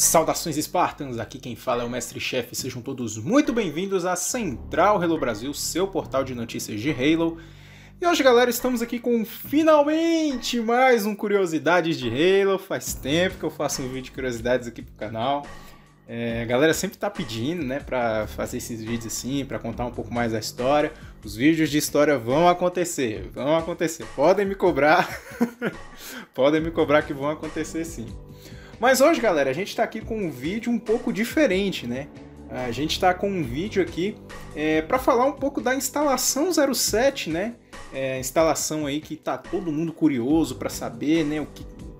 Saudações Spartans, aqui quem fala é o Mestre-Chefe, sejam todos muito bem-vindos a Central Halo Brasil, seu portal de notícias de Halo. E hoje, galera, estamos aqui com finalmente mais um Curiosidades de Halo. Faz tempo que eu faço um vídeo de curiosidades aqui pro canal. A galera sempre tá pedindo, né, pra fazer esses vídeos assim, pra contar um pouco mais da história. Os vídeos de história vão acontecer. Podem me cobrar, podem me cobrar que vão acontecer sim. Mas hoje, galera, a gente está aqui com um vídeo um pouco diferente, né? A gente está com um vídeo aqui para falar um pouco da instalação 07, né? Instalação aí que tá todo mundo curioso para saber, né? O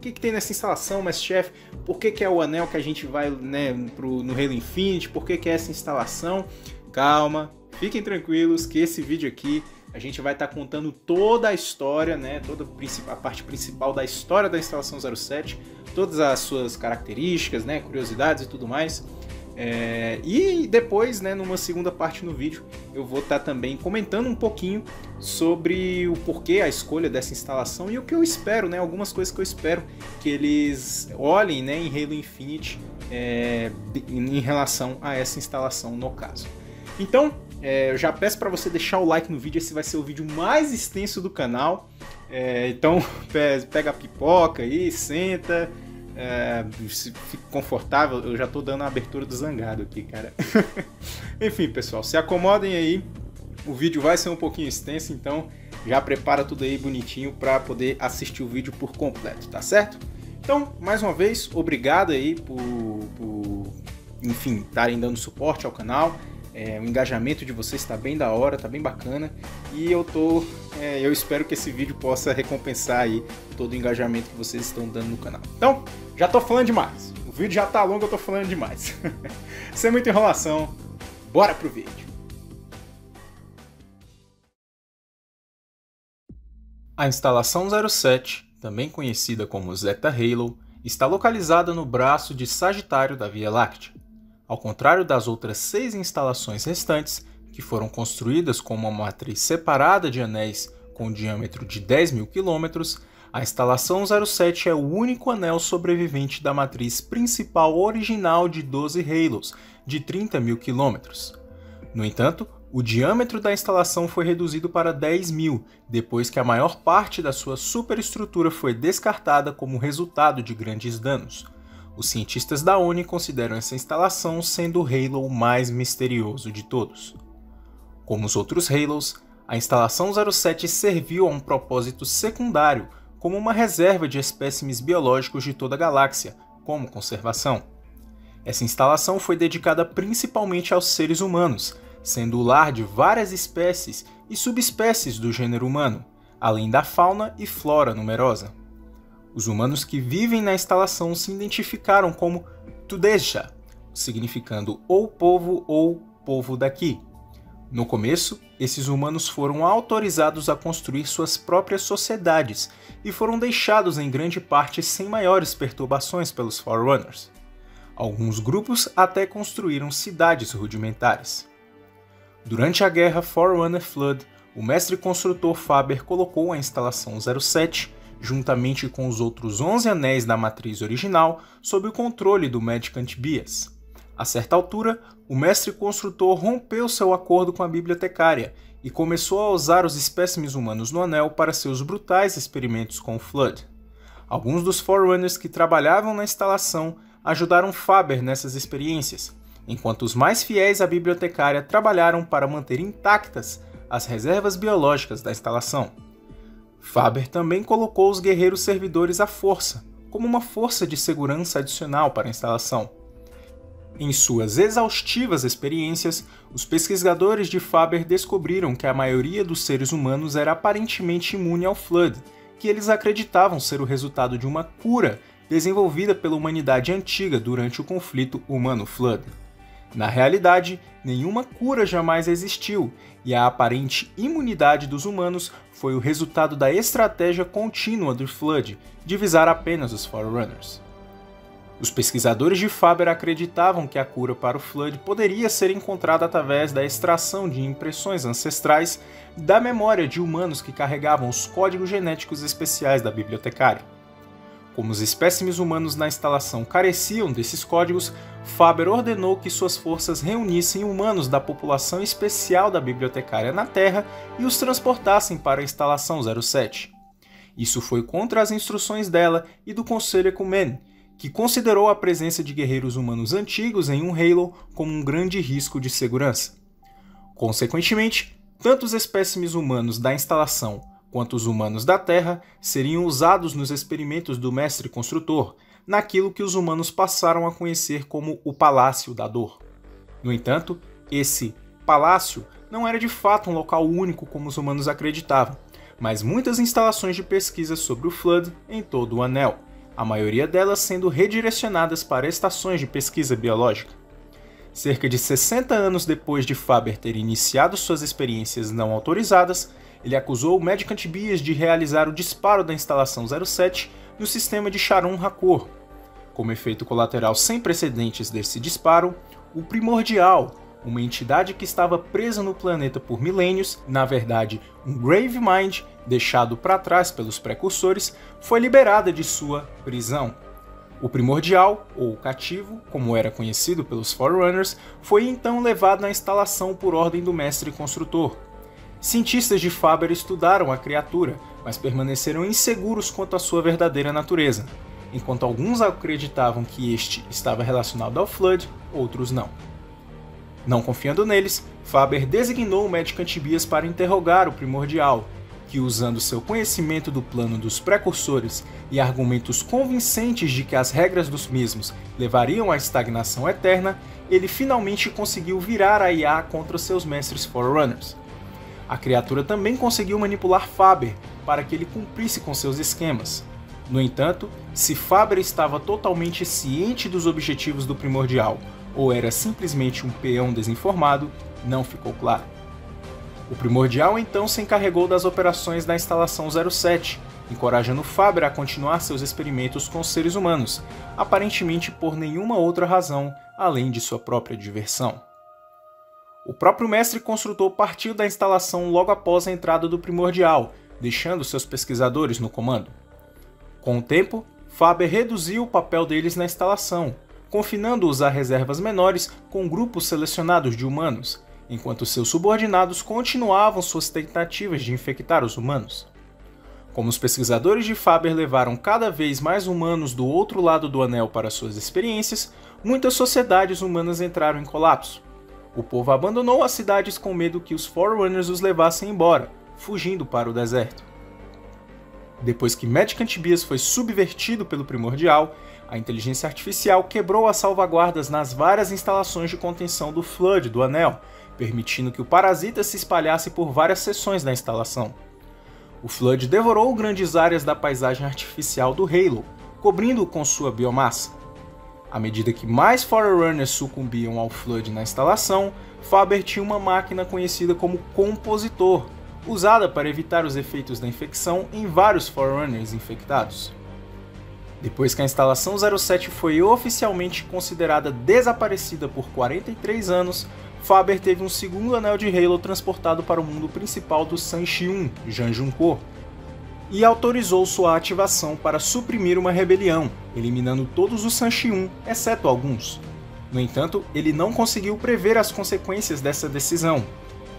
que tem nessa instalação, Mestre-Chefe? Por que é o anel que a gente vai, né, no Halo Infinite? Por que é essa instalação? Calma, fiquem tranquilos que esse vídeo aqui a gente vai estar contando toda a história, né? Toda a parte principal da história da instalação 07, todas as suas características, né? Curiosidades e tudo mais. E depois, né, numa segunda parte no vídeo, eu vou estar também comentando um pouquinho sobre o porquê a escolha dessa instalação e o que eu espero, né? Algumas coisas que eu espero que eles olhem, né, em Halo Infinite em relação a essa instalação no caso. Então, eu já peço para você deixar o like no vídeo, esse vai ser o vídeo mais extenso do canal. Então pega a pipoca aí, senta, fica confortável, eu já tô dando a abertura do zangado aqui, cara. Enfim, pessoal, se acomodem aí, o vídeo vai ser um pouquinho extenso, então já prepara tudo aí bonitinho para poder assistir o vídeo por completo, tá certo? Então, mais uma vez, obrigado aí por enfim, estarem dando suporte ao canal. O engajamento de vocês está bem da hora, tá bem bacana, e eu espero que esse vídeo possa recompensar aí todo o engajamento que vocês estão dando no canal. Então, já tô falando demais, o vídeo já tá longo, eu tô falando demais. Sem muita enrolação, bora pro vídeo! A instalação 07, também conhecida como Zeta Halo, está localizada no braço de Sagitário da Via Láctea. Ao contrário das outras 6 instalações restantes, que foram construídas com uma matriz separada de anéis com um diâmetro de 10.000 km, a instalação 07 é o único anel sobrevivente da matriz principal original de 12 halos, de 30.000 km. No entanto, o diâmetro da instalação foi reduzido para 10.000, depois que a maior parte da sua superestrutura foi descartada como resultado de grandes danos. Os cientistas da ONU consideram essa instalação sendo o Halo o mais misterioso de todos. Como os outros Halos, a instalação 07 serviu a um propósito secundário, como uma reserva de espécimes biológicos de toda a galáxia, como conservação. Essa instalação foi dedicada principalmente aos seres humanos, sendo o lar de várias espécies e subespécies do gênero humano, além da fauna e flora numerosa. Os humanos que vivem na instalação se identificaram como Tudesha, significando ou povo daqui. No começo, esses humanos foram autorizados a construir suas próprias sociedades e foram deixados em grande parte sem maiores perturbações pelos Forerunners. Alguns grupos até construíram cidades rudimentares. Durante a guerra Forerunner Flood, o mestre construtor Faber colocou a instalação 07 juntamente com os outros 11 anéis da matriz original, sob o controle do Mendicant Bias. A certa altura, o mestre-construtor rompeu seu acordo com a Bibliotecária e começou a usar os espécimes humanos no anel para seus brutais experimentos com o Flood. Alguns dos Forerunners que trabalhavam na instalação ajudaram Faber nessas experiências, enquanto os mais fiéis à Bibliotecária trabalharam para manter intactas as reservas biológicas da instalação. Faber também colocou os guerreiros servidores à força, como uma força de segurança adicional para a instalação. Em suas exaustivas experiências, os pesquisadores de Faber descobriram que a maioria dos seres humanos era aparentemente imune ao Flood, que eles acreditavam ser o resultado de uma cura desenvolvida pela humanidade antiga durante o conflito humano-Flood. Na realidade, nenhuma cura jamais existiu, e a aparente imunidade dos humanos foi o resultado da estratégia contínua do Flood, de visar apenas os Forerunners. Os pesquisadores de Faber acreditavam que a cura para o Flood poderia ser encontrada através da extração de impressões ancestrais da memória de humanos que carregavam os códigos genéticos especiais da Bibliotecária. Como os espécimes humanos na instalação careciam desses códigos, Faber ordenou que suas forças reunissem humanos da população especial da Bibliotecária na Terra e os transportassem para a Instalação 07. Isso foi contra as instruções dela e do Conselho Ecumênico, que considerou a presença de guerreiros humanos antigos em um Halo como um grande risco de segurança. Consequentemente, tanto os espécimes humanos da instalação quanto os humanos da Terra seriam usados nos experimentos do Mestre Construtor, naquilo que os humanos passaram a conhecer como o Palácio da Dor. No entanto, esse palácio não era de fato um local único como os humanos acreditavam, mas muitas instalações de pesquisa sobre o Flood em todo o anel, a maioria delas sendo redirecionadas para estações de pesquisa biológica. Cerca de 60 anos depois de Faber ter iniciado suas experiências não autorizadas, ele acusou o Mendicant Bias de realizar o disparo da Instalação 07 no sistema de Charon Hakor. Como efeito colateral sem precedentes desse disparo, o Primordial, uma entidade que estava presa no planeta por milênios, na verdade um Gravemind deixado para trás pelos Precursores, foi liberada de sua prisão. O Primordial, ou Cativo, como era conhecido pelos Forerunners, foi então levado à instalação por ordem do Mestre Construtor. Cientistas de Faber estudaram a criatura, mas permaneceram inseguros quanto à sua verdadeira natureza. Enquanto alguns acreditavam que este estava relacionado ao Flood, outros não. Não confiando neles, Faber designou o Mendicant Bias para interrogar o Primordial, que, usando seu conhecimento do plano dos Precursores e argumentos convincentes de que as regras dos mesmos levariam à estagnação eterna, ele finalmente conseguiu virar a IA contra seus mestres Forerunners. A criatura também conseguiu manipular Faber para que ele cumprisse com seus esquemas. No entanto, se Faber estava totalmente ciente dos objetivos do Primordial ou era simplesmente um peão desinformado, não ficou claro. O Primordial então se encarregou das operações da Instalação 07, encorajando Faber a continuar seus experimentos com seres humanos, aparentemente por nenhuma outra razão além de sua própria diversão. O próprio Mestre Construtor partiu da instalação logo após a entrada do Primordial, deixando seus pesquisadores no comando. Com o tempo, Faber reduziu o papel deles na instalação, confinando-os a reservas menores com grupos selecionados de humanos, enquanto seus subordinados continuavam suas tentativas de infectar os humanos. Como os pesquisadores de Faber levaram cada vez mais humanos do outro lado do anel para suas experiências, muitas sociedades humanas entraram em colapso. O povo abandonou as cidades com medo que os Forerunners os levassem embora, fugindo para o deserto. Depois que Mendicant Bias foi subvertido pelo Primordial, a inteligência artificial quebrou as salvaguardas nas várias instalações de contenção do Flood do Anel, permitindo que o parasita se espalhasse por várias seções da instalação. O Flood devorou grandes áreas da paisagem artificial do Halo, cobrindo-o com sua biomassa. À medida que mais Forerunners sucumbiam ao Flood na instalação, Faber tinha uma máquina conhecida como Compositor, usada para evitar os efeitos da infecção em vários Forerunners infectados. Depois que a Instalação 07 foi oficialmente considerada desaparecida por 43 anos, Faber teve um segundo anel de Halo transportado para o mundo principal do San'Shyuum, Jan Junko, e autorizou sua ativação para suprimir uma rebelião, eliminando todos os San'Shyuum, exceto alguns. No entanto, ele não conseguiu prever as consequências dessa decisão.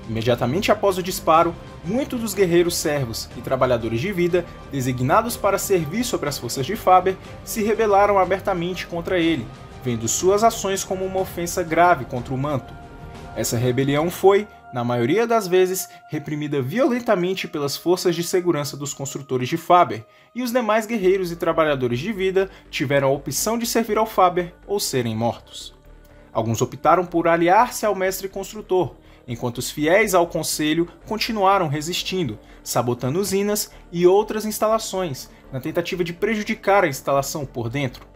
Imediatamente após o disparo, muitos dos guerreiros servos e trabalhadores de vida, designados para servir sobre as forças de Faber, se rebelaram abertamente contra ele, vendo suas ações como uma ofensa grave contra o manto. Essa rebelião foi, na maioria das vezes, reprimida violentamente pelas forças de segurança dos construtores de Faber, e os demais guerreiros e trabalhadores de vida tiveram a opção de servir ao Faber ou serem mortos. Alguns optaram por aliar-se ao Mestre Construtor, enquanto os fiéis ao Conselho continuaram resistindo, sabotando usinas e outras instalações, na tentativa de prejudicar a instalação por dentro.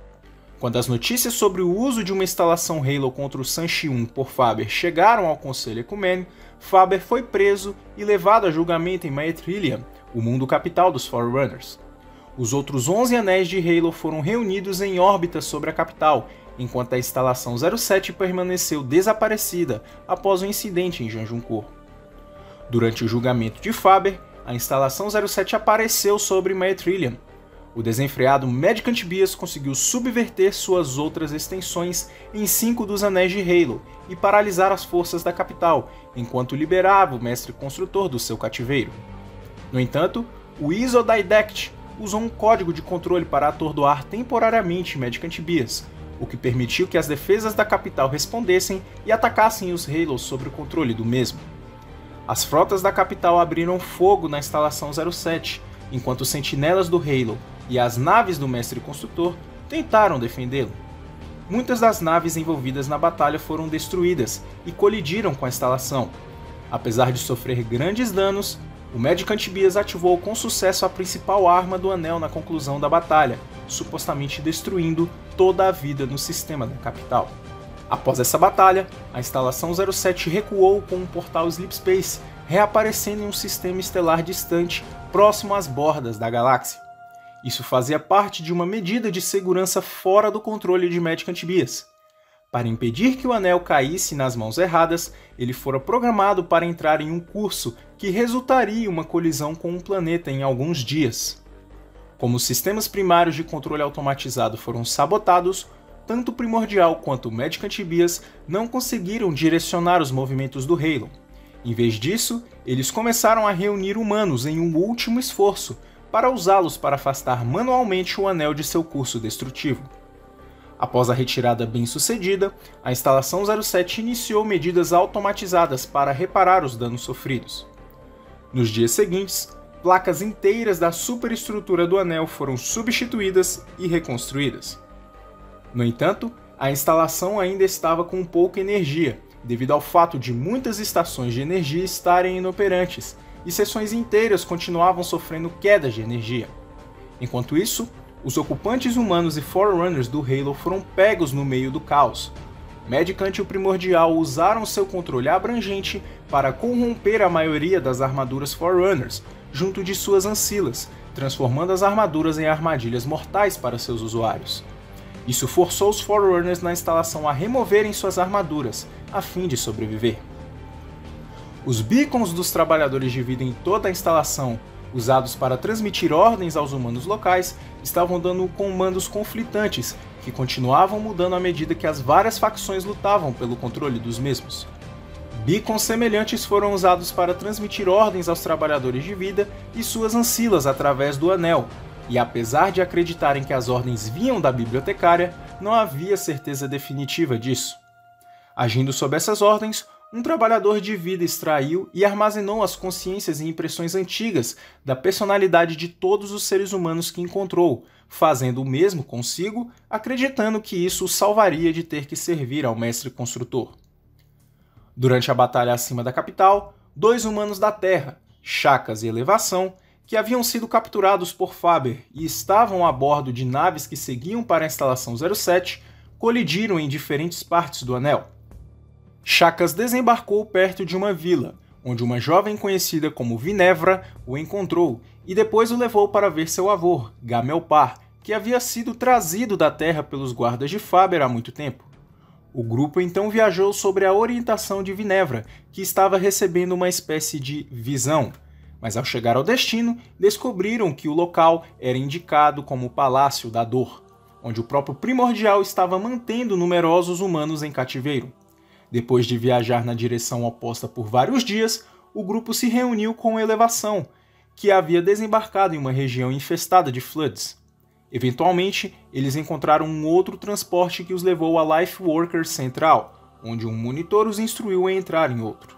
Quando as notícias sobre o uso de uma instalação Halo contra o San'Shyuum por Faber chegaram ao Conselho Ecumênico, Faber foi preso e levado a julgamento em Miethrilian, o mundo capital dos Forerunners. Os outros 11 anéis de Halo foram reunidos em órbita sobre a capital, enquanto a Instalação 07 permaneceu desaparecida após o incidente em Jan Junko. Durante o julgamento de Faber, a Instalação 07 apareceu sobre Miethrilian. O desenfreado Mendicant Bias conseguiu subverter suas outras extensões em 5 dos anéis de Halo e paralisar as forças da capital, enquanto liberava o mestre construtor do seu cativeiro. No entanto, o Isodidact usou um código de controle para atordoar temporariamente Mendicant Bias, o que permitiu que as defesas da capital respondessem e atacassem os Halos sob o controle do mesmo. As frotas da capital abriram fogo na instalação 07, enquanto os sentinelas do Halo e as naves do mestre construtor tentaram defendê-lo. Muitas das naves envolvidas na batalha foram destruídas e colidiram com a instalação. Apesar de sofrer grandes danos, o Mendicant Bias ativou com sucesso a principal arma do anel na conclusão da batalha, supostamente destruindo toda a vida no sistema da capital. Após essa batalha, a instalação 07 recuou com um portal Slipspace, reaparecendo em um sistema estelar distante próximo às bordas da galáxia. Isso fazia parte de uma medida de segurança fora do controle de Mendicant Bias. Para impedir que o anel caísse nas mãos erradas, ele fora programado para entrar em um curso que resultaria em uma colisão com um planeta em alguns dias. Como os sistemas primários de controle automatizado foram sabotados, tanto o Primordial quanto o Mendicant Bias não conseguiram direcionar os movimentos do Halo. Em vez disso, eles começaram a reunir humanos em um último esforço, para usá-los para afastar manualmente o anel de seu curso destrutivo. Após a retirada bem-sucedida, a instalação 07 iniciou medidas automatizadas para reparar os danos sofridos. Nos dias seguintes, placas inteiras da superestrutura do anel foram substituídas e reconstruídas. No entanto, a instalação ainda estava com pouca energia, devido ao fato de muitas estações de energia estarem inoperantes, e seções inteiras continuavam sofrendo quedas de energia. Enquanto isso, os ocupantes humanos e Forerunners do Halo foram pegos no meio do caos. Mendicant e o Primordial usaram seu controle abrangente para corromper a maioria das armaduras Forerunners, junto de suas ancilas, transformando as armaduras em armadilhas mortais para seus usuários. Isso forçou os Forerunners na instalação a removerem suas armaduras, a fim de sobreviver. Os beacons dos trabalhadores de vida em toda a instalação, usados para transmitir ordens aos humanos locais, estavam dando comandos conflitantes, que continuavam mudando à medida que as várias facções lutavam pelo controle dos mesmos. Beacons semelhantes foram usados para transmitir ordens aos trabalhadores de vida e suas ancilas através do anel, e apesar de acreditarem que as ordens vinham da bibliotecária, não havia certeza definitiva disso. Agindo sob essas ordens, um trabalhador de vida extraiu e armazenou as consciências e impressões antigas da personalidade de todos os seres humanos que encontrou, fazendo o mesmo consigo, acreditando que isso o salvaria de ter que servir ao mestre construtor. Durante a batalha acima da capital, 2 humanos da Terra, Chakas e Elevação, que haviam sido capturados por Faber e estavam a bordo de naves que seguiam para a instalação 07, colidiram em diferentes partes do anel. Chakas desembarcou perto de uma vila, onde uma jovem conhecida como Vinnevra o encontrou e depois o levou para ver seu avô, Gamelpar, que havia sido trazido da Terra pelos guardas de Faber há muito tempo. O grupo então viajou sobre a orientação de Vinnevra, que estava recebendo uma espécie de visão, mas ao chegar ao destino, descobriram que o local era indicado como o Palácio da Dor, onde o próprio Primordial estava mantendo numerosos humanos em cativeiro. Depois de viajar na direção oposta por vários dias, o grupo se reuniu com Elevação, que havia desembarcado em uma região infestada de Floods. Eventualmente, eles encontraram um outro transporte que os levou à Life Worker Central, onde um monitor os instruiu a entrar em outro.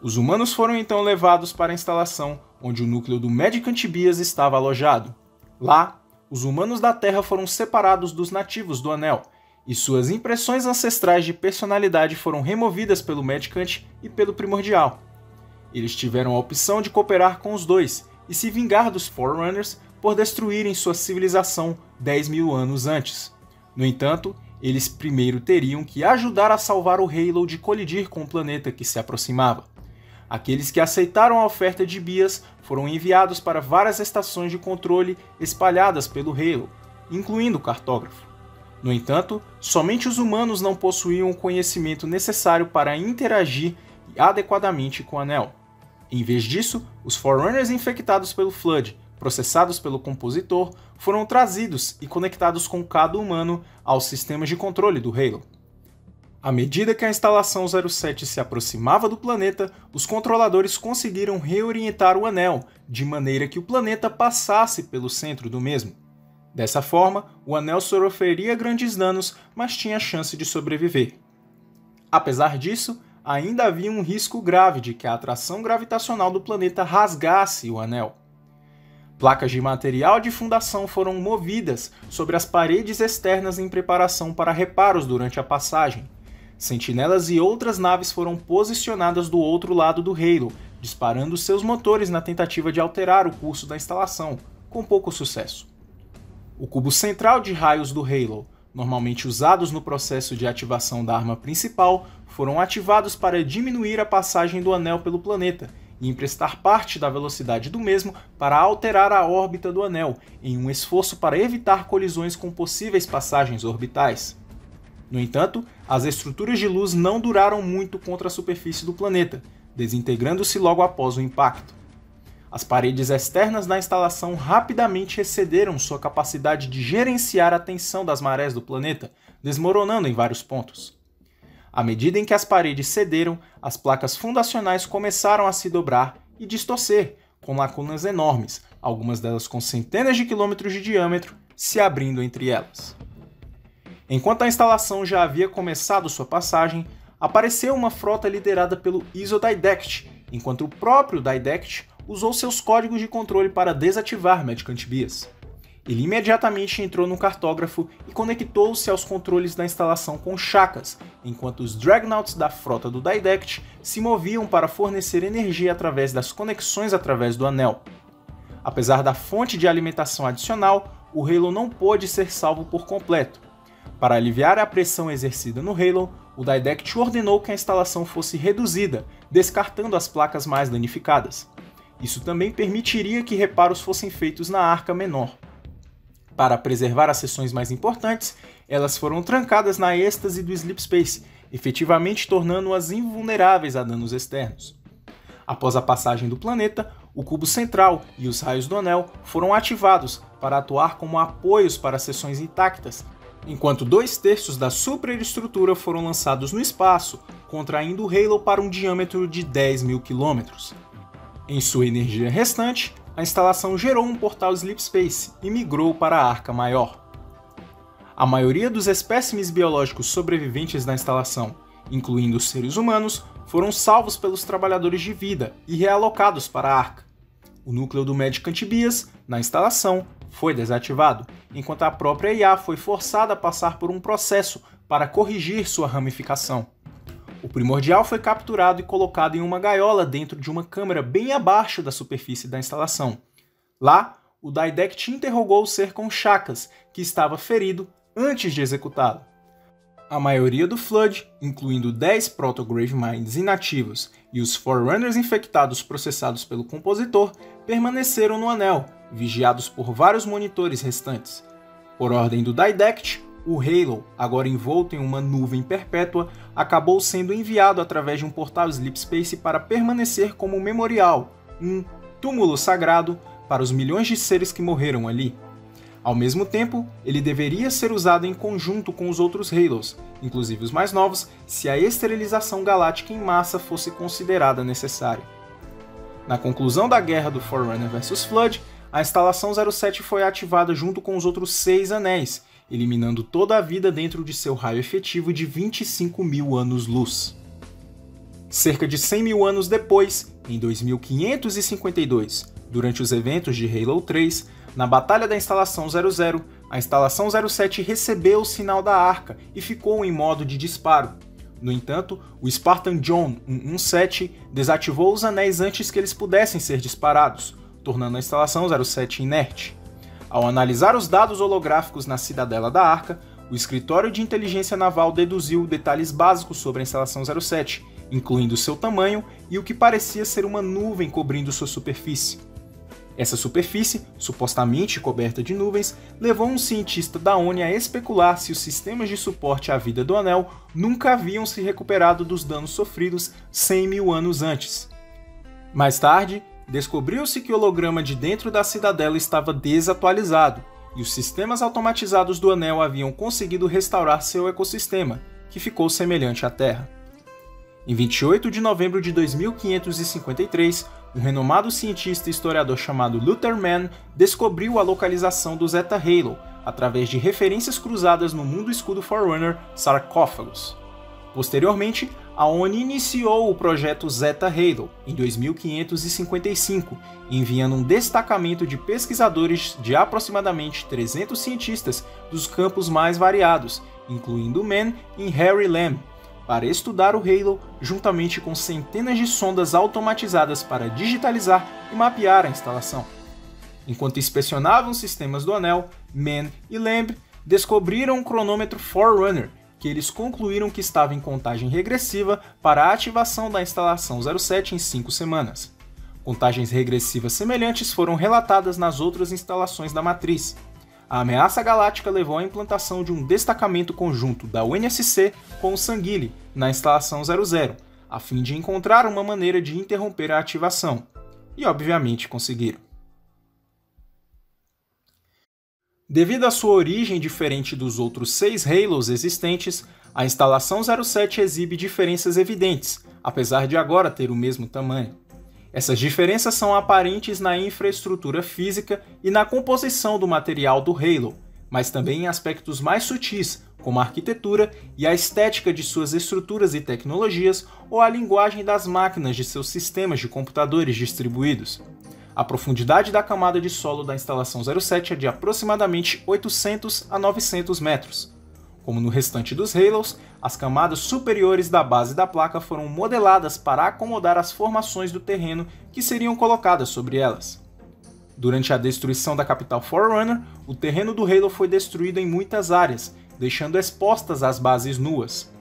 Os humanos foram então levados para a instalação, onde o núcleo do Mendicant Bias estava alojado. Lá, os humanos da Terra foram separados dos nativos do Anel, e suas impressões ancestrais de personalidade foram removidas pelo Mendicant e pelo Primordial. Eles tiveram a opção de cooperar com os dois e se vingar dos Forerunners por destruírem sua civilização 10.000 anos antes. No entanto, eles primeiro teriam que ajudar a salvar o Halo de colidir com o planeta que se aproximava. Aqueles que aceitaram a oferta de Bias foram enviados para várias estações de controle espalhadas pelo Halo, incluindo o Cartógrafo. No entanto, somente os humanos não possuíam o conhecimento necessário para interagir adequadamente com o Anel. Em vez disso, os Forerunners infectados pelo Flood processados pelo compositor, foram trazidos e conectados com cada humano aos sistemas de controle do Halo. À medida que a instalação 07 se aproximava do planeta, os controladores conseguiram reorientar o anel, de maneira que o planeta passasse pelo centro do mesmo. Dessa forma, o anel sofreria grandes danos, mas tinha chance de sobreviver. Apesar disso, ainda havia um risco grave de que a atração gravitacional do planeta rasgasse o anel. Placas de material de fundação foram movidas sobre as paredes externas em preparação para reparos durante a passagem. Sentinelas e outras naves foram posicionadas do outro lado do Halo, disparando seus motores na tentativa de alterar o curso da instalação, com pouco sucesso. O cubo central de raios do Halo, normalmente usados no processo de ativação da arma principal, foram ativados para diminuir a passagem do anel pelo planeta e emprestar parte da velocidade do mesmo para alterar a órbita do anel, em um esforço para evitar colisões com possíveis passagens orbitais. No entanto, as estruturas de luz não duraram muito contra a superfície do planeta, desintegrando-se logo após o impacto. As paredes externas da instalação rapidamente excederam sua capacidade de gerenciar a tensão das marés do planeta, desmoronando em vários pontos. À medida em que as paredes cederam, as placas fundacionais começaram a se dobrar e distorcer, com lacunas enormes, algumas delas com centenas de quilômetros de diâmetro, se abrindo entre elas. Enquanto a instalação já havia começado sua passagem, apareceu uma frota liderada pelo Isodidact, enquanto o próprio Didact usou seus códigos de controle para desativar Mendicant Bias. Ele imediatamente entrou no cartógrafo e conectou-se aos controles da instalação com Chakas, enquanto os Dragnauts da frota do Didact se moviam para fornecer energia através das conexões através do anel. Apesar da fonte de alimentação adicional, o Halo não pôde ser salvo por completo. Para aliviar a pressão exercida no Halo, o Didact ordenou que a instalação fosse reduzida, descartando as placas mais danificadas. Isso também permitiria que reparos fossem feitos na arca menor. Para preservar as seções mais importantes, elas foram trancadas na êxtase do Slipspace, efetivamente tornando-as invulneráveis a danos externos. Após a passagem do planeta, o cubo central e os raios do anel foram ativados para atuar como apoios para seções intactas, enquanto 2/3 da superestrutura foram lançados no espaço, contraindo o Halo para um diâmetro de 10.000 km. Em sua energia restante, a instalação gerou um portal Slipspace e migrou para a Arca Maior. A maioria dos espécimes biológicos sobreviventes da instalação, incluindo os seres humanos, foram salvos pelos trabalhadores de vida e realocados para a Arca. O núcleo do Mendicant Bias, na instalação, foi desativado, enquanto a própria IA foi forçada a passar por um processo para corrigir sua ramificação. O Primordial foi capturado e colocado em uma gaiola dentro de uma câmara bem abaixo da superfície da instalação. Lá, o Didact interrogou o ser com Chakas, que estava ferido antes de executá-lo. A maioria do Flood, incluindo 10 proto-Graveminds inativos e os Forerunners infectados processados pelo compositor, permaneceram no anel, vigiados por vários monitores restantes. Por ordem do Didact, o Halo, agora envolto em uma nuvem perpétua, acabou sendo enviado através de um portal Slipspace para permanecer como um memorial, um túmulo sagrado para os milhões de seres que morreram ali. Ao mesmo tempo, ele deveria ser usado em conjunto com os outros Halos, inclusive os mais novos, se a esterilização galáctica em massa fosse considerada necessária. Na conclusão da guerra do Forerunner vs Flood, a instalação 07 foi ativada junto com os outros 6 anéis, eliminando toda a vida dentro de seu raio efetivo de 25.000 anos-luz. Cerca de 100 mil anos depois, em 2552, durante os eventos de Halo 3, na Batalha da Instalação 00, a Instalação 07 recebeu o sinal da Arca e ficou em modo de disparo. No entanto, o Spartan John 117 desativou os anéis antes que eles pudessem ser disparados, tornando a Instalação 07 inerte. Ao analisar os dados holográficos na Cidadela da Arca, o Escritório de Inteligência Naval deduziu detalhes básicos sobre a Instalação 07, incluindo seu tamanho e o que parecia ser uma nuvem cobrindo sua superfície. Essa superfície, supostamente coberta de nuvens, levou um cientista da ONU a especular se os sistemas de suporte à vida do anel nunca haviam se recuperado dos danos sofridos 100 mil anos antes. Mais tarde, Descobriu-se que o holograma de dentro da cidadela estava desatualizado, e os sistemas automatizados do anel haviam conseguido restaurar seu ecossistema, que ficou semelhante à Terra. Em 28 de novembro de 2553, um renomado cientista e historiador chamado Luther Mann descobriu a localização do Zeta Halo, através de referências cruzadas no mundo escudo Forerunner Sarcófagos. Posteriormente, a ONU iniciou o projeto Zeta Halo em 2555, enviando um destacamento de pesquisadores de aproximadamente 300 cientistas dos campos mais variados, incluindo Mann e Harry Lam, para estudar o Halo juntamente com centenas de sondas automatizadas para digitalizar e mapear a instalação. Enquanto inspecionavam sistemas do anel, Mann e Lamb descobriram um cronômetro Forerunner, que eles concluíram que estava em contagem regressiva para a ativação da instalação 07 em 5 semanas. Contagens regressivas semelhantes foram relatadas nas outras instalações da matriz. A ameaça galáctica levou à implantação de um destacamento conjunto da UNSC com o Sanguile na instalação 00, a fim de encontrar uma maneira de interromper a ativação. E obviamente conseguiram. Devido à sua origem diferente dos outros 6 Halos existentes, a instalação 07 exibe diferenças evidentes, apesar de agora ter o mesmo tamanho. Essas diferenças são aparentes na infraestrutura física e na composição do material do Halo, mas também em aspectos mais sutis, como a arquitetura e a estética de suas estruturas e tecnologias ou a linguagem das máquinas de seus sistemas de computadores distribuídos. A profundidade da camada de solo da instalação 07 é de aproximadamente 800 a 900 metros. Como no restante dos Halos, as camadas superiores da base da placa foram modeladas para acomodar as formações do terreno que seriam colocadas sobre elas. Durante a destruição da capital Forerunner, o terreno do Halo foi destruído em muitas áreas, deixando expostas as bases nuas.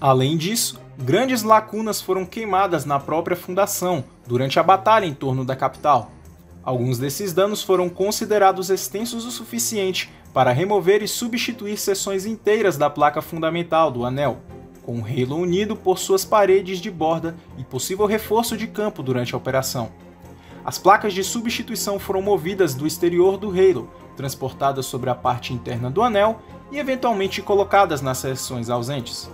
Além disso, grandes lacunas foram queimadas na própria fundação durante a batalha em torno da capital. Alguns desses danos foram considerados extensos o suficiente para remover e substituir seções inteiras da placa fundamental do anel, com o Halo unido por suas paredes de borda e possível reforço de campo durante a operação. As placas de substituição foram movidas do exterior do Halo, transportadas sobre a parte interna do anel e eventualmente colocadas nas seções ausentes.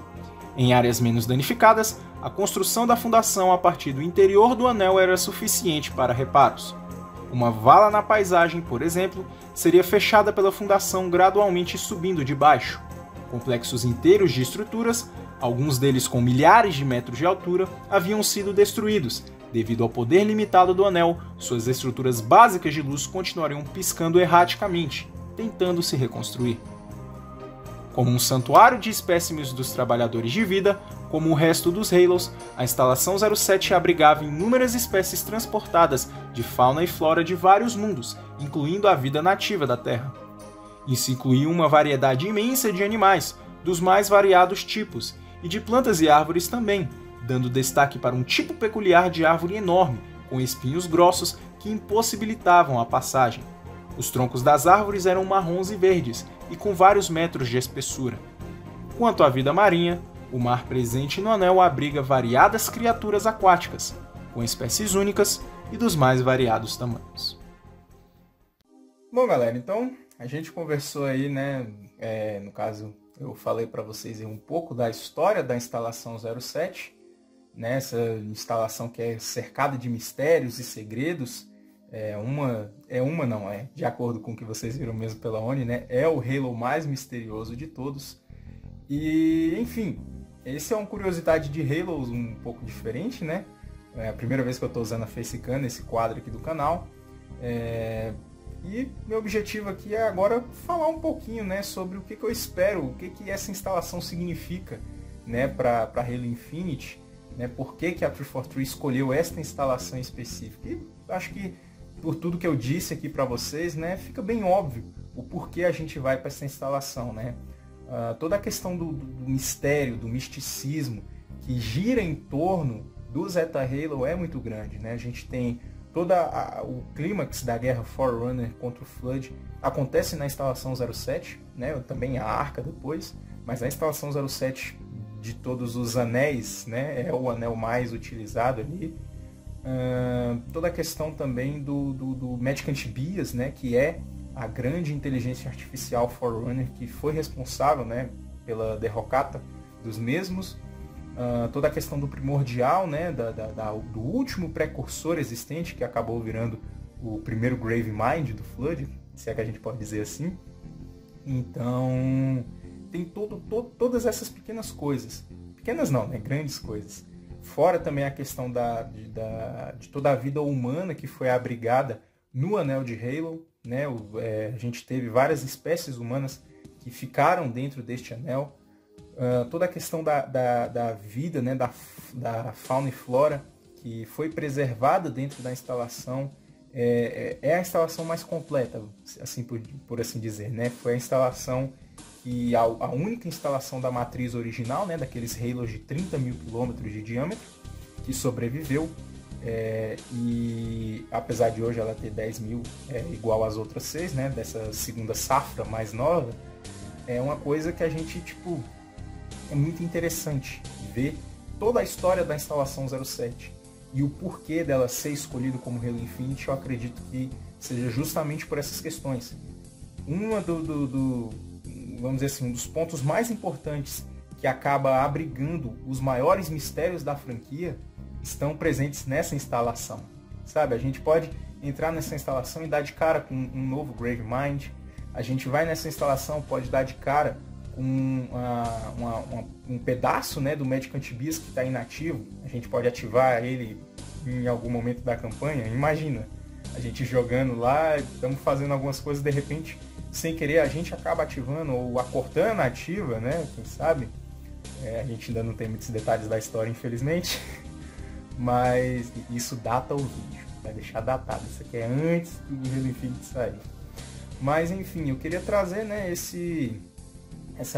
Em áreas menos danificadas, a construção da fundação a partir do interior do anel era suficiente para reparos. Uma vala na paisagem, por exemplo, seria fechada pela fundação gradualmente subindo de baixo. Complexos inteiros de estruturas, alguns deles com milhares de metros de altura, haviam sido destruídos. Devido ao poder limitado do anel, suas estruturas básicas de luz continuariam piscando erraticamente, tentando se reconstruir. Como um santuário de espécimes dos trabalhadores de vida, como o resto dos Halos, a instalação 07 abrigava inúmeras espécies transportadas de fauna e flora de vários mundos, incluindo a vida nativa da Terra. Isso incluía uma variedade imensa de animais, dos mais variados tipos, e de plantas e árvores também, dando destaque para um tipo peculiar de árvore enorme, com espinhos grossos que impossibilitavam a passagem. Os troncos das árvores eram marrons e verdes, e com vários metros de espessura. Quanto à vida marinha, o mar presente no anel abriga variadas criaturas aquáticas, com espécies únicas e dos mais variados tamanhos. Bom, galera, então a gente conversou aí, né? No caso, eu falei para vocês aí um pouco da história da instalação 07, né, essa instalação que é cercada de mistérios e segredos. Não é, de acordo com o que vocês viram mesmo pela ONU, né, é o Halo mais misterioso de todos. E, enfim, esse é uma curiosidade de Halo um pouco diferente, né, é a primeira vez que eu estou usando a Facecam, esse quadro aqui do canal, e meu objetivo aqui é agora falar um pouquinho, né, sobre o que, eu espero, o que, essa instalação significa, né, para Halo Infinite, né, por que, a 343 escolheu esta instalação específica. E acho que por tudo que eu disse aqui para vocês, né, fica bem óbvio o porquê a gente vai para essa instalação, né? Toda a questão do mistério, do misticismo que gira em torno do Zeta Halo é muito grande, né? A gente tem todo o clímax da guerra Forerunner contra o Flood, acontece na instalação 07, né? Também a Arca depois, mas a instalação 07 de todos os anéis, né, é o anel mais utilizado ali. toda a questão também do Mendicant Bias, né, que é a grande inteligência artificial Forerunner que foi responsável, né, pela derrocata dos mesmos. Toda a questão do Primordial, né, do último precursor existente, que acabou virando o primeiro Gravemind do Flood, se é que a gente pode dizer assim. Então, tem todas essas pequenas coisas. Pequenas não, né? Grandes coisas. Fora também a questão de toda a vida humana que foi abrigada no Anel de Halo, né? A gente teve várias espécies humanas que ficaram dentro deste anel. Toda a questão da vida, né? Da fauna e flora que foi preservada dentro da instalação. É a instalação mais completa, assim por assim dizer, né? Foi a instalação que a única instalação da matriz original, né? Daqueles Halos de 30.000 km de diâmetro que sobreviveu, e apesar de hoje ela ter 10.000, igual às outras 6, né? Dessa segunda safra mais nova, é uma coisa que a gente, tipo, é muito interessante ver toda a história da instalação 07. E o porquê dela ser escolhido como Halo Infinite, eu acredito que seja justamente por essas questões. Vamos dizer assim, um dos pontos mais importantes que acaba abrigando os maiores mistérios da franquia estão presentes nessa instalação. Sabe, a gente pode entrar nessa instalação e dar de cara com um novo Gravemind. A gente vai nessa instalação, pode dar de cara com um pedaço, né, do Mendicant Bias que está inativo. A gente pode ativar ele em algum momento da campanha. Imagina, a gente jogando lá, estamos fazendo algumas coisas, de repente, sem querer, a gente acaba ativando ou acortando a ativa, né, quem sabe? A gente ainda não tem muitos detalhes da história, infelizmente, mas isso data o vídeo, vai deixar datado. Isso aqui é antes do Halo Infinite sair. Mas, enfim, eu queria trazer, né, essa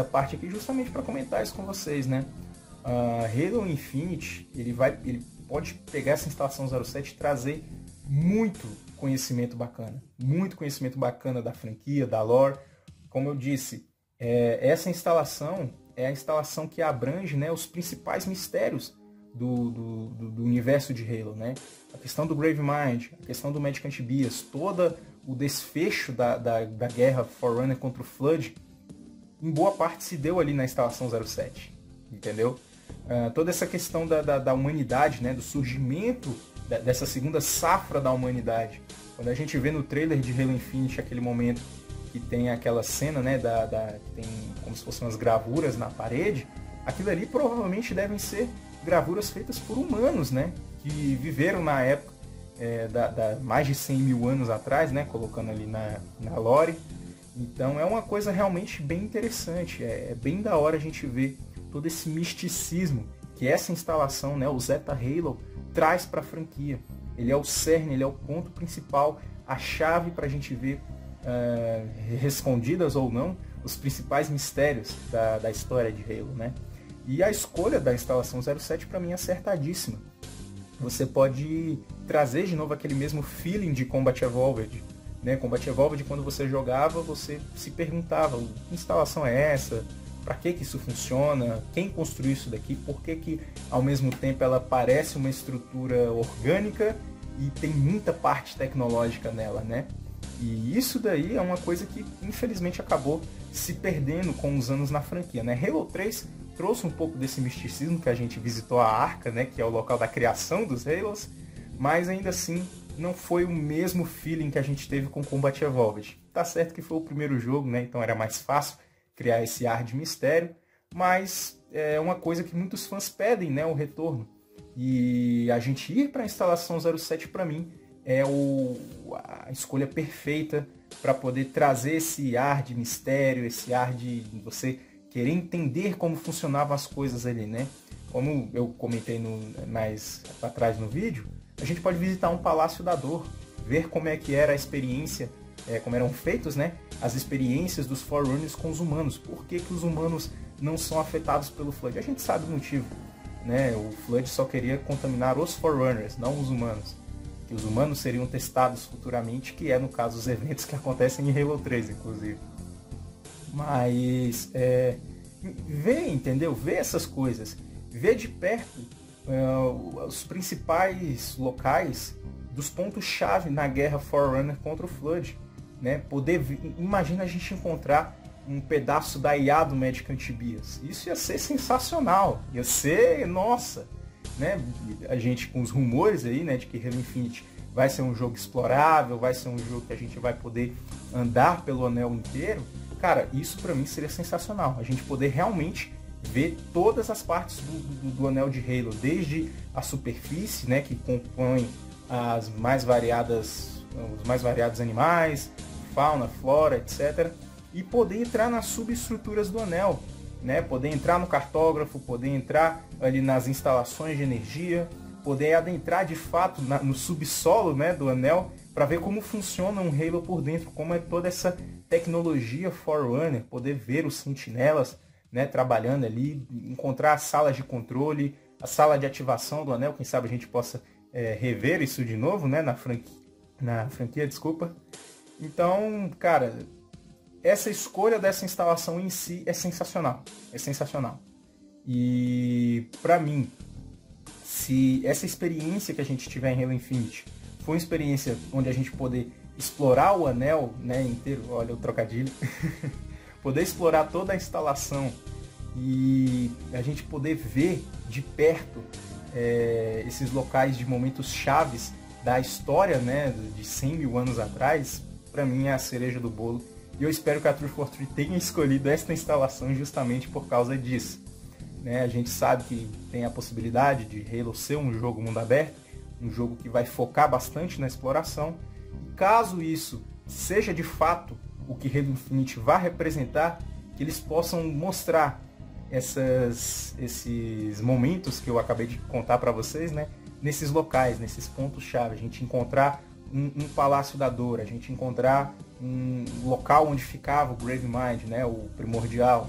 parte aqui justamente para comentar isso com vocês, né? Halo Infinite, ele pode pegar essa instalação 07 e trazer muito conhecimento bacana da franquia, da lore. Como eu disse, essa instalação é a instalação que abrange, né, os principais mistérios do universo de Halo, né? A questão do Gravemind, a questão do Mendicant Bias, todo o desfecho da guerra Forerunner contra o Flood, em boa parte se deu ali na instalação 07, entendeu? Toda essa questão da humanidade, né? Do surgimento dessa segunda safra da humanidade. Quando a gente vê no trailer de Halo Infinite, aquele momento que tem aquela cena, né? Tem como se fossem umas gravuras na parede, aquilo ali provavelmente devem ser gravuras feitas por humanos, né? Que viveram na época, mais de 100.000 anos atrás, né? Colocando ali na lore. Então é uma coisa realmente bem interessante, é bem da hora a gente ver todo esse misticismo que essa instalação, né, o Zeta Halo, traz para a franquia. Ele é o cerne, ele é o ponto principal, a chave para a gente ver, escondidas ou não, os principais mistérios da história de Halo, né? E a escolha da instalação 07 para mim é acertadíssima. Você pode trazer de novo aquele mesmo feeling de Combat Evolved, né? Combat Evolved, quando você jogava, você se perguntava: que instalação é essa? Para que isso funciona? Quem construiu isso daqui? Por que ao mesmo tempo ela parece uma estrutura orgânica e tem muita parte tecnológica nela, né? E isso daí é uma coisa que infelizmente acabou se perdendo com os anos na franquia, né? Halo 3 trouxe um pouco desse misticismo, que a gente visitou a Arca, né, que é o local da criação dos Halos, mas ainda assim não foi o mesmo feeling que a gente teve com Combat Evolved. Tá certo que foi o primeiro jogo, né? Então era mais fácil criar esse ar de mistério, mas é uma coisa que muitos fãs pedem, né? O retorno. E a gente ir para a instalação 07, para mim, é a escolha perfeita para poder trazer esse ar de mistério, esse ar de você querer entender como funcionavam as coisas ali, né? Como eu comentei mais para trás no vídeo, a gente pode visitar um Palácio da Dor, ver como é que era a experiência, como eram feitos, né, as experiências dos Forerunners com os humanos. Por que os humanos não são afetados pelo Flood? A gente sabe o motivo, né? O Flood só queria contaminar os Forerunners, não os humanos. Que os humanos seriam testados futuramente, que é, no caso, os eventos que acontecem em Halo 3, inclusive. Mas, ver, entendeu? Ver essas coisas, ver de perto os principais locais dos pontos-chave na guerra Forerunner contra o Flood, né? Imagina a gente encontrar um pedaço da IA do Mendicant Bias. Isso ia ser sensacional, ia ser, nossa, né? A gente com os rumores aí, né, de que Halo Infinite vai ser um jogo explorável, vai ser um jogo que a gente vai poder andar pelo anel inteiro. Cara, isso pra mim seria sensacional, a gente poder realmente ver todas as partes do anel de Halo, desde a superfície, né, que compõe os mais variados animais, fauna, flora, etc. E poder entrar nas subestruturas do anel, né? Poder entrar no cartógrafo, poder entrar ali nas instalações de energia, poder adentrar de fato no subsolo, né, do anel, para ver como funciona um Halo por dentro, como é toda essa tecnologia Forerunner, poder ver os sentinelas, né, trabalhando ali, encontrar as salas de controle, a sala de ativação do anel, quem sabe a gente possa rever isso de novo, né, na franquia, desculpa. Então, cara, essa escolha dessa instalação em si é sensacional, é sensacional. E pra mim, se essa experiência que a gente tiver em Halo Infinite foi uma experiência onde a gente poder explorar o anel, né, inteiro, olha o trocadilho, poder explorar toda a instalação e a gente poder ver de perto esses locais de momentos chaves da história, né, de 100 mil anos atrás, pra mim é a cereja do bolo. E eu espero que a 343 tenha escolhido esta instalação justamente por causa disso, né? A gente sabe que tem a possibilidade de Halo ser um jogo mundo aberto, um jogo que vai focar bastante na exploração. E caso isso seja de fato o que Halo Infinite vai representar, que eles possam mostrar esses momentos que eu acabei de contar para vocês, né? Nesses locais, nesses pontos-chave, a gente encontrar um Palácio da Dor, a gente encontrar um local onde ficava o Gravemind, né, o Primordial,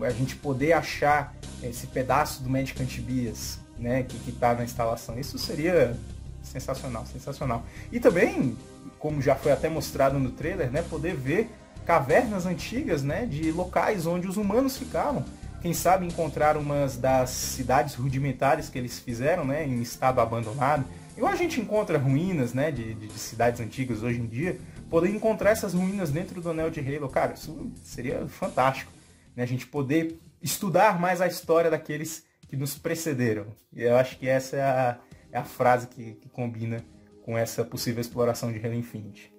a gente poder achar esse pedaço do Mendicant Bias, né, que está na instalação. Isso seria sensacional, sensacional. E também, como já foi até mostrado no trailer, né, poder ver cavernas antigas, né, de locais onde os humanos ficavam. Quem sabe encontrar umas das cidades rudimentares que eles fizeram, né, em estado abandonado. E a gente encontra ruínas, né, de cidades antigas hoje em dia, poder encontrar essas ruínas dentro do anel de Halo, cara, isso seria fantástico, né? A gente poder estudar mais a história daqueles que nos precederam. E eu acho que essa é a frase que combina com essa possível exploração de Halo Infinite.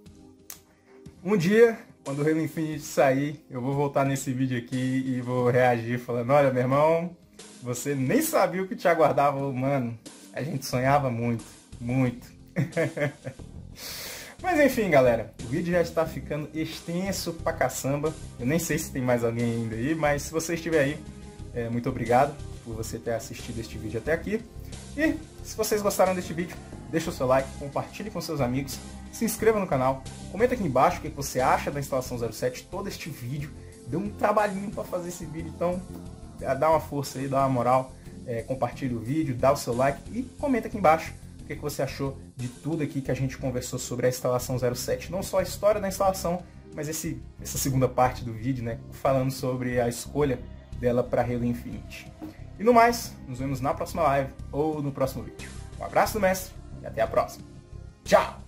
Um dia, quando o Halo Infinite sair, eu vou voltar nesse vídeo aqui e vou reagir falando: olha, meu irmão, você nem sabia o que te aguardava, mano. A gente sonhava muito, muito. Mas enfim, galera, o vídeo já está ficando extenso pra caçamba. Eu nem sei se tem mais alguém ainda aí, mas se você estiver aí, muito obrigado por você ter assistido este vídeo até aqui. E se vocês gostaram deste vídeo, deixa o seu like, compartilhe com seus amigos, se inscreva no canal, comenta aqui embaixo o que você acha da Instalação 07, todo este vídeo. Deu um trabalhinho para fazer esse vídeo, então dá uma força aí, dá uma moral, compartilha o vídeo, dá o seu like e comenta aqui embaixo o que você achou de tudo aqui que a gente conversou sobre a Instalação 07. Não só a história da instalação, mas essa segunda parte do vídeo, né, falando sobre a escolha dela para Halo Infinite. E no mais, nos vemos na próxima live ou no próximo vídeo. Um abraço do mestre e até a próxima. Tchau!